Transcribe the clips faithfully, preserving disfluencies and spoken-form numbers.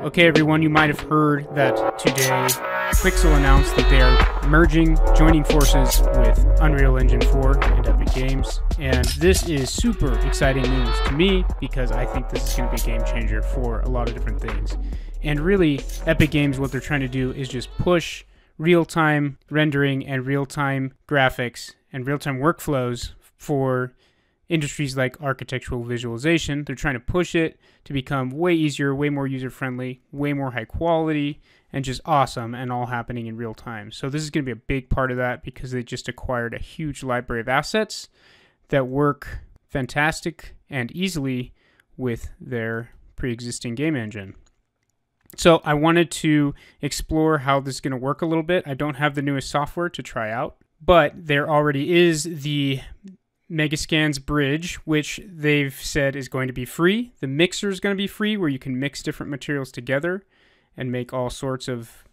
Okay, everyone, you might have heard that today Quixel announced that they are merging, joining forces with Unreal Engine four and Epic Games. And this is super exciting news to me because I think this is going to be a game changer for a lot of different things. And really, Epic Games, what they're trying to do is just push real-time rendering and real-time graphics and real-time workflows for industries like architectural visualization. They're trying to push it to become way easier, way more user-friendly, way more high quality, and just awesome, and all happening in real time. So this is going to be a big part of that because they just acquired a huge library of assets that work fantastic and easily with their pre-existing game engine. So I wanted to explore how this is going to work a little bit. I don't have the newest software to try out, but there already is the Megascans Bridge, which they've said is going to be free. The mixer is going to be free, where you can mix different materials together and make all sorts of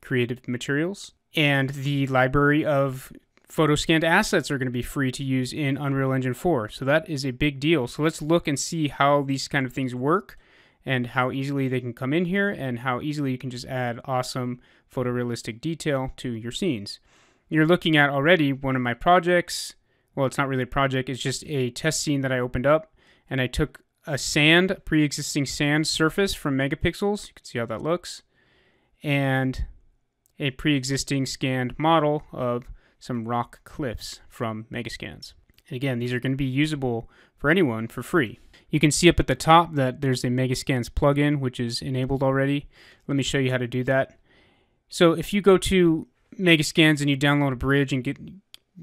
creative materials. And the library of photoscanned assets are going to be free to use in Unreal Engine four. So that is a big deal. So let's look and see how these kind of things work and how easily they can come in here and how easily you can just add awesome photorealistic detail to your scenes. You're looking at already one of my projects. Well, it's not really a project, it's just a test scene that I opened up, and I took a sand, pre-existing sand surface from megapixels, you can see how that looks, and a pre-existing scanned model of some rock cliffs from Megascans. And again, these are going to be usable for anyone for free. You can see up at the top that there's a Megascans plugin, which is enabled already. Let me show you how to do that. So if you go to Megascans and you download a bridge and get...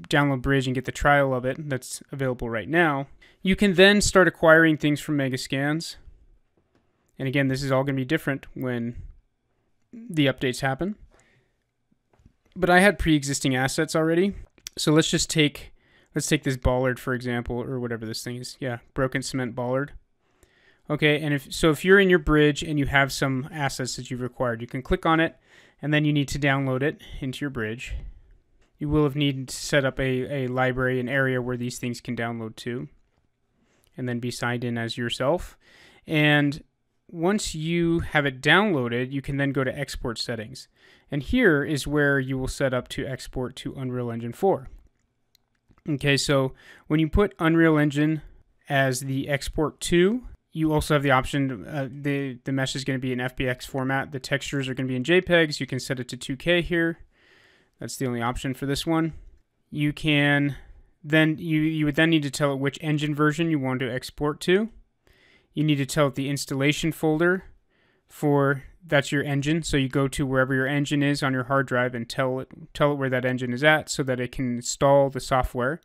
download Bridge and get the trial of it that's available right now, you can then start acquiring things from Megascans. And again, this is all going to be different when the updates happen. But I had pre-existing assets already. So let's just take, let's take this bollard, for example, or whatever this thing is. Yeah, broken cement bollard. Okay, and if so if you're in your bridge and you have some assets that you've acquired, you can click on it, and then you need to download it into your bridge. You will have needed to set up a, a library, an area where these things can download to, and then be signed in as yourself. And once you have it downloaded, you can then go to export settings. And here is where you will set up to export to Unreal Engine four. Okay, so when you put Unreal Engine as the export to, you also have the option, uh, the, the mesh is going to be in F B X format. The textures are going to be in JPEGs. You can set it to two K here. That's the only option for this one. You can then, you, you would then need to tell it which engine version you want to export to. You need to tell it the installation folder for, that's your engine. So you go to wherever your engine is on your hard drive and tell it, tell it where that engine is at so that it can install the software.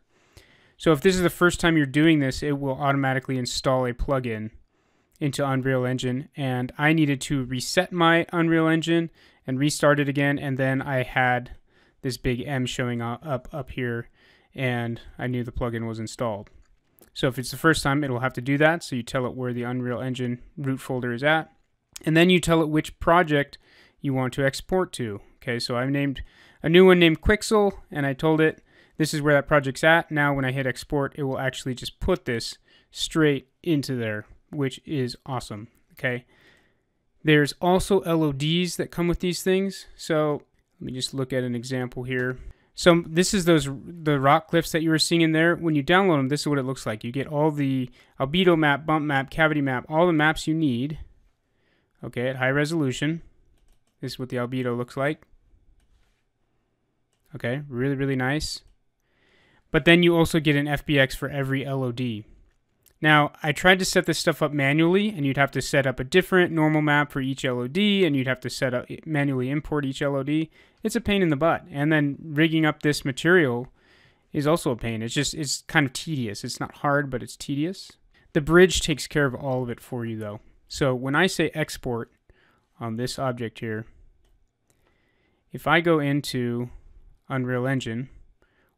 So if this is the first time you're doing this, it will automatically install a plugin into Unreal Engine. And I needed to reset my Unreal Engine and restart it again. And then I had this big M showing up up here, and I knew the plugin was installed. So if it's the first time, it'll have to do that. So you tell it where the Unreal Engine root folder is at, and then you tell it which project you want to export to. Okay, so I've named a new one named Quixel, and I told it this is where that project's at. Now when I hit export, it will actually just put this straight into there, which is awesome. Okay, there's also L O Ds that come with these things. So let me just look at an example here. So this is those the rock cliffs that you were seeing in there. When you download them, this is what it looks like. You get all the albedo map, bump map, cavity map, all the maps you need. Okay, at high resolution. This is what the albedo looks like. Okay, really, really nice. But then you also get an F B X for every L O D. Now, I tried to set this stuff up manually, and you'd have to set up a different normal map for each L O D, and you'd have to set up manually import each L O D. It's a pain in the butt. And then rigging up this material is also a pain. It's just, it's kind of tedious. It's not hard, but it's tedious. The bridge takes care of all of it for you, though. So when I say export on this object here, if I go into Unreal Engine,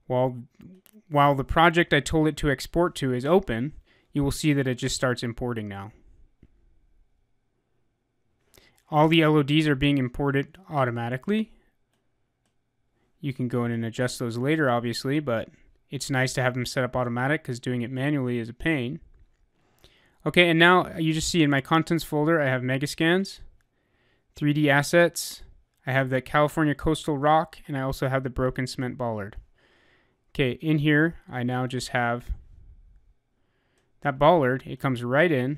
while, while the project I told it to export to is open, you will see that it just starts importing now. All the L O Ds are being imported automatically. You can go in and adjust those later, obviously, but it's nice to have them set up automatic because doing it manually is a pain. Okay, and now you just see in my contents folder, I have Megascans, three D assets, I have the California coastal rock, and I also have the broken cement bollard. Okay, in here, I now just have that bollard. It comes right in.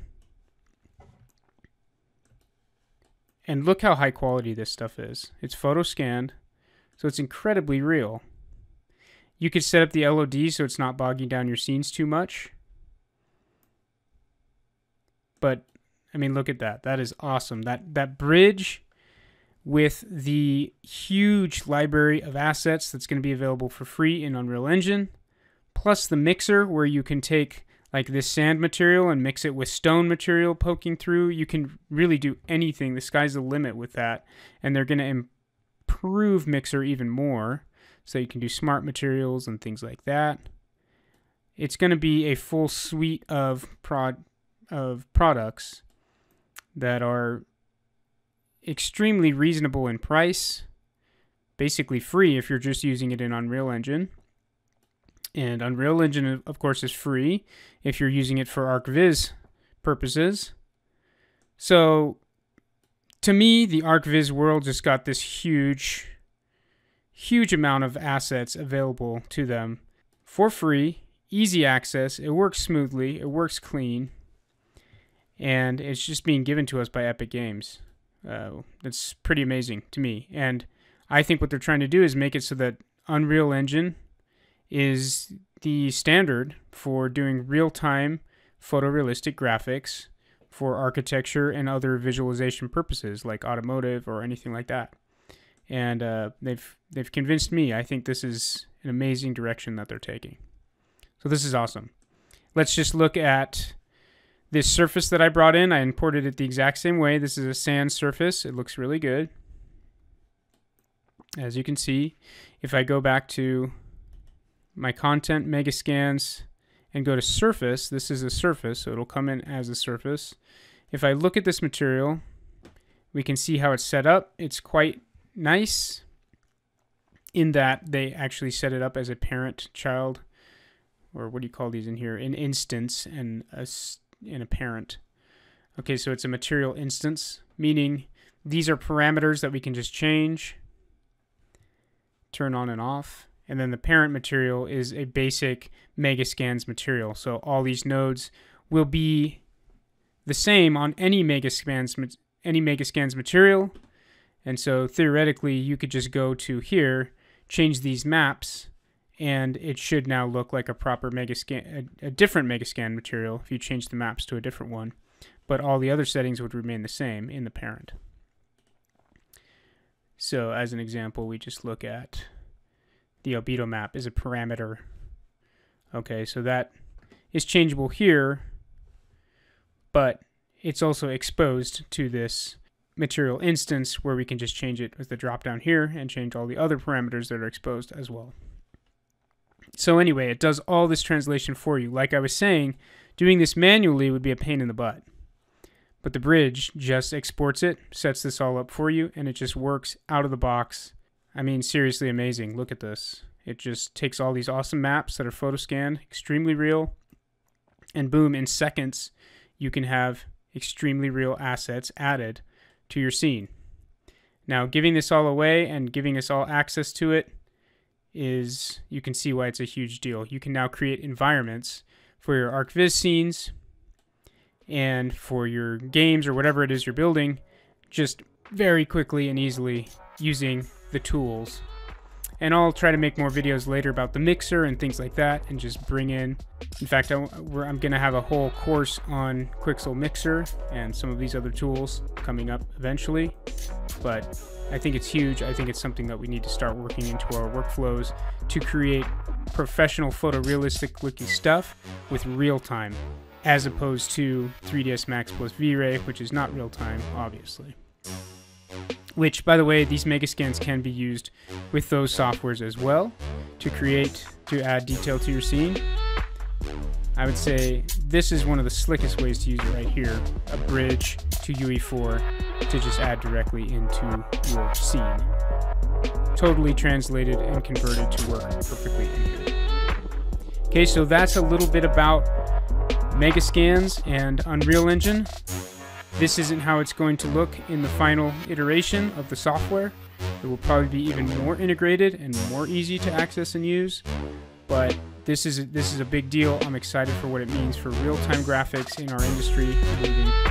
And look how high quality this stuff is. It's photo scanned, so it's incredibly real. You could set up the L O D so it's not bogging down your scenes too much. But, I mean, look at that. That is awesome. That, that bridge with the huge library of assets that's going to be available for free in Unreal Engine, plus the mixer where you can take like this sand material and mix it with stone material poking through. You can really do anything. The sky's the limit with that. And they're going to improve Mixer even more, so you can do smart materials and things like that. It's going to be a full suite of prod of products that are extremely reasonable in price, basically free if you're just using it in Unreal Engine. And Unreal Engine, of course, is free if you're using it for ArchViz purposes. So to me, the ArchViz world just got this huge, huge amount of assets available to them for free, easy access. It works smoothly, it works clean, and it's just being given to us by Epic Games. Uh, that's pretty amazing to me. And I think what they're trying to do is make it so that Unreal Engine is the standard for doing real-time photorealistic graphics for architecture and other visualization purposes like automotive or anything like that. And uh, they've, they've convinced me. I think this is an amazing direction that they're taking. So this is awesome. Let's just look at this surface that I brought in. I imported it the exact same way. This is a sand surface. It looks really good. As you can see, if I go back to my content, Megascans, and go to surface, this is a surface, so it'll come in as a surface. If I look at this material, we can see how it's set up. It's quite nice in that they actually set it up as a parent-child, or what do you call these in here? An instance and a in a parent. Okay, so it's a material instance, meaning these are parameters that we can just change, turn on and off. And then the parent material is a basic Megascans material. So all these nodes will be the same on any Megascans, any Megascans material. And so theoretically, you could just go to here, change these maps, and it should now look like a proper Megascan, a, a different Megascan material if you change the maps to a different one. But all the other settings would remain the same in the parent. So as an example, we just look at the albedo map is a parameter. Okay, so that is changeable here, but it's also exposed to this material instance where we can just change it with the drop down here and change all the other parameters that are exposed as well. So anyway, it does all this translation for you. Like I was saying, doing this manually would be a pain in the butt. But the bridge just exports it, sets this all up for you, and it just works out of the box. I mean, seriously amazing. Look at this. It just takes all these awesome maps that are photoscanned, extremely real, and boom, in seconds, you can have extremely real assets added to your scene. Now, giving this all away and giving us all access to it, is you can see why it's a huge deal. You can now create environments for your ArchViz scenes and for your games or whatever it is you're building just very quickly and easily using the tools. And I'll try to make more videos later about the mixer and things like that and just bring in, in fact, I'm gonna have a whole course on Quixel Mixer and some of these other tools coming up eventually. But I think it's huge. I think it's something that we need to start working into our workflows to create professional photorealistic looking stuff with real time, as opposed to three D S Max plus V Ray, which is not real time, obviously. Which, by the way, these Megascans can be used with those softwares as well to create, to add detail to your scene. I would say this is one of the slickest ways to use it right here, a bridge to U E four to just add directly into your scene. Totally translated and converted to work perfectly in here. Okay, so that's a little bit about Megascans and Unreal Engine. This isn't how it's going to look in the final iteration of the software. It will probably be even more integrated and more easy to access and use, but this is, this is a big deal. I'm excited for what it means for real-time graphics in our industry.